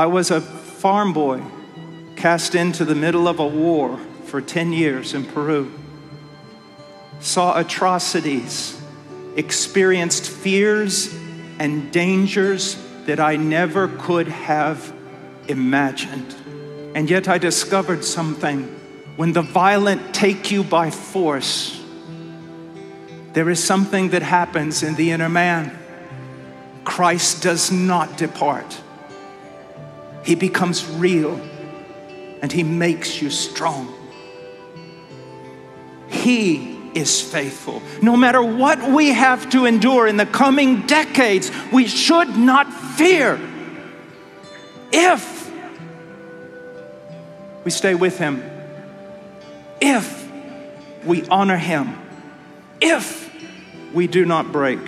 I was a farm boy cast into the middle of a war for 10 years in Peru. Saw atrocities, experienced fears and dangers that I never could have imagined. And yet I discovered something. When the violent take you by force, there is something that happens in the inner man. Christ does not depart. He becomes real, and He makes you strong. He is faithful. No matter what we have to endure in the coming decades, we should not fear if we stay with Him, if we honor Him, if we do not break.